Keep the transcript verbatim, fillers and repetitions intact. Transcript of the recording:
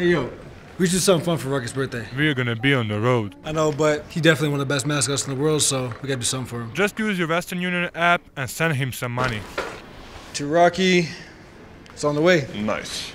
Hey, yo, we should do something fun for Rocky's birthday. We are gonna be on the road. I know, but he definitely one of the best mascots in the world, so we gotta do something for him. Just use your Western Union app and send him some money. To Rocky, it's on the way. Nice.